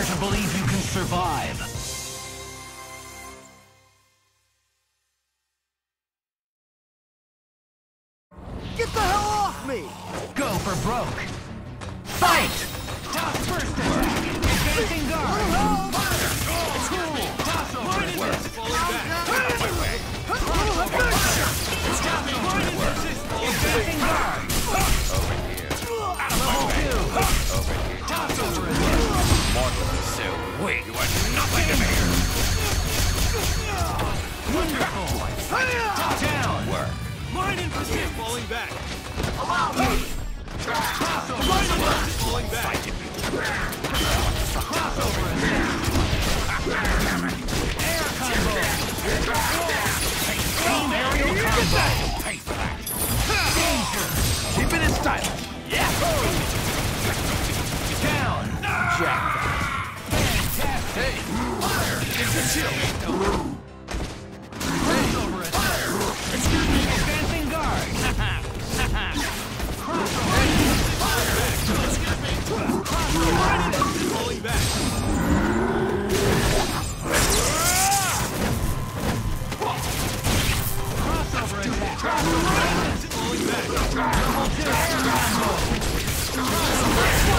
dare to believe you can survive. Get the hell off me! Go for broke. Fight! Top first attack! Advancing guard! Cool! Toss over! Advancing guard! Over here. Out of level 2! Over here. Toss over! Mortal pursuit. Wait, you are nothing to me! Wonderful! Top down! Work! Mine and pursuit falling back. Allow me! Crossover! Mine and pursuit falling back. Crossover attack. Air combo! Team aerial combo! Pay for that! Danger! Keep it in style! Yeah! Down! Jack! Fantastic! Fire! It's a shield! Crossover attack! Excuse me! Falling back. Crossover attack. Falling back. Falling back.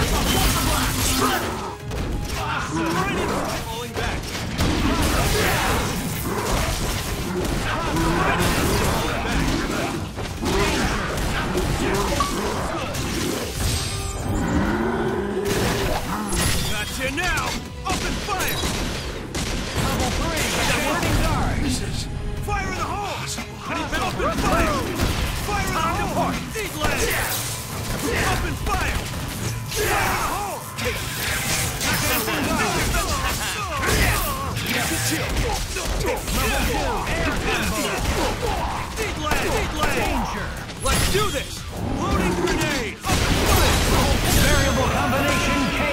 Falling back. Gotcha now! Open fire! Level 3! Burning guard! Fire in the hole! Open fire! Fire in the hole! Eat last! Open fire! Fire in the hole! Danger! Let's do this! Loading grenade! Open fire! Variable combination KO!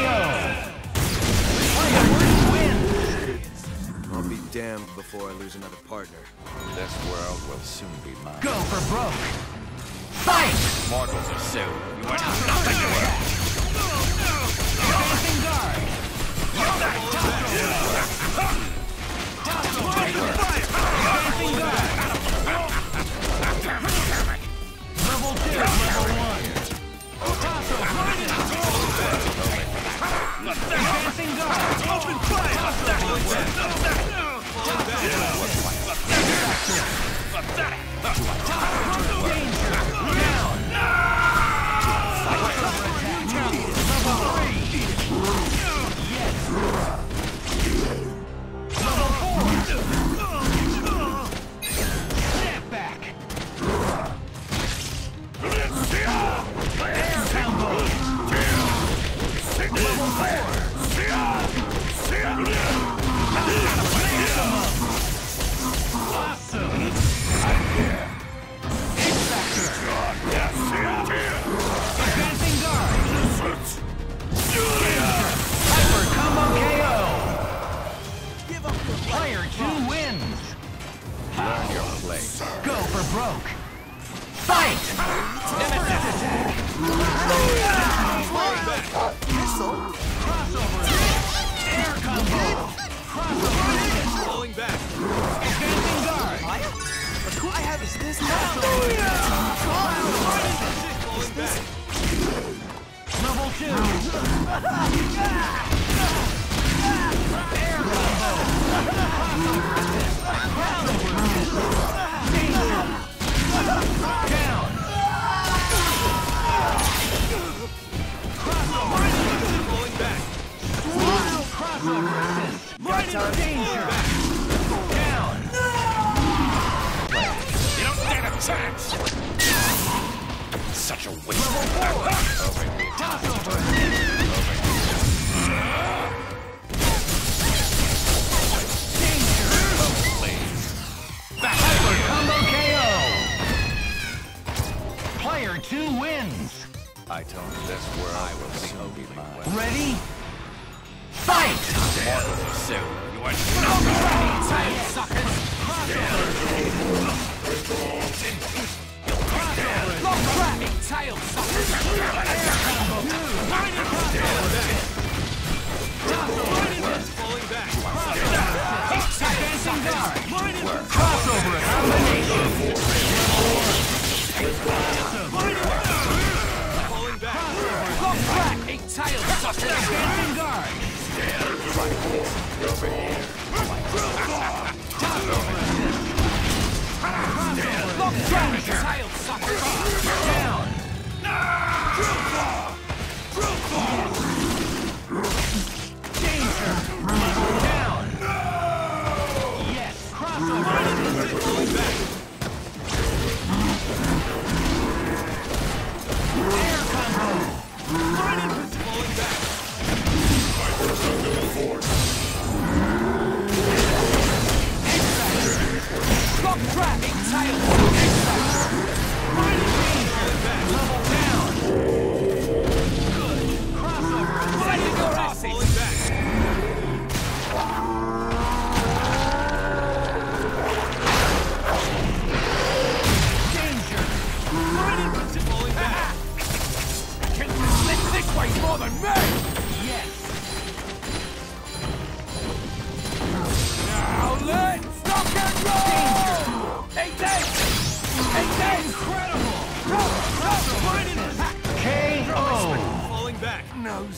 I'll be damned before I lose another partner. This world will soon be mine. Go for broke! Fight! Mortals are soon. You are nothing to work! Advancing guard! Advancing guard! Level 2, level 1! Toss over! Advancing guard! Open fire! Snap back! Air combo! Level 4! Awesome! X-Factor! Advancing guard! Hyper combo KO! Give up the player 2 wins! Learn your place. Go for broke! Fight! Nemesis attack! Crossover! Air combo! Crossover! Falling back! Advancing guard! What I have is this crossover! Falling back! Level 2! Air combo! Crossover! Danger! Down! Crossover! Falling back! Crossover assist! Right in danger! Down! You don't get a chance! Such a waste! Level 4! Crossover assist! Danger! Back! Hyper combo KO! Player 2 wins! I told this world I will soon be mine. Ready? Fight! Mortal pursuit! You are not ready, suckers! Crossover! Crossover! Advancing guard. Over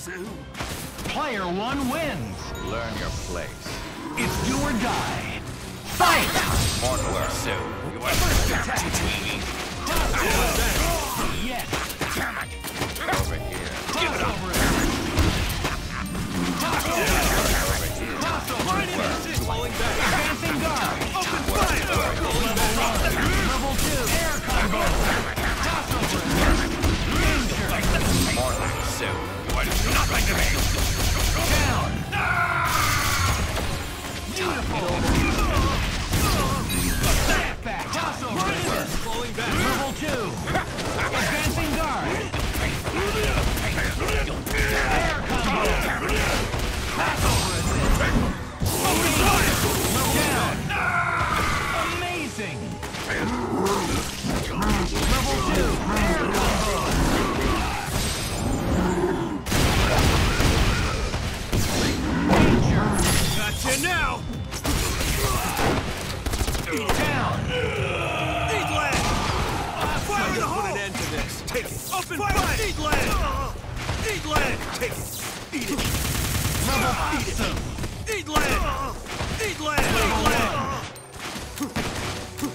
here. Player one wins. Learn your place. It's do or die. Fight! Mortal Pursuit. You are first attack. Yes. Over here. Give it over. Falling back. Advancing guard. Open fire. Level 2. Air combo. Tossover. Mortal Pursuit. Not like the man. Down. Beautiful. Snap back. Toss over. Falling back. Level 2. Advancing guard. Air combo. Pass over. Down. Amazing. Level 2. Air combo. And now, down. Needland. Fire in the hole. Put an end to this. Take it. Up and fire. Needland. Needland. Take it. Eat it. Eat it. Needland. Needland. Needland.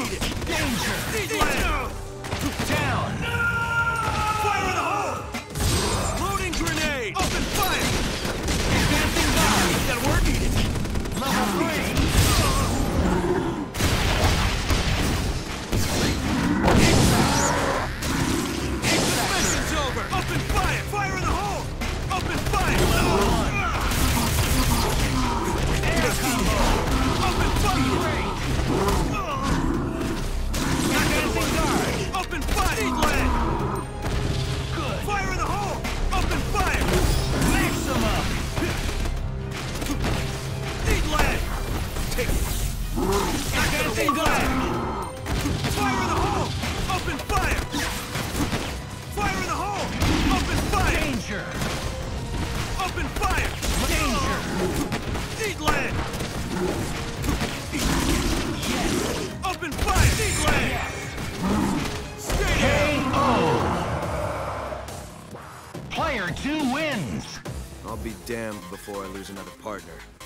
Eat it. Danger. Needland. Down. Fire in the hole. Loading grenade. Up and fire. Advancing guard. That work. Player 2 wins! I'll be damned before I lose another partner.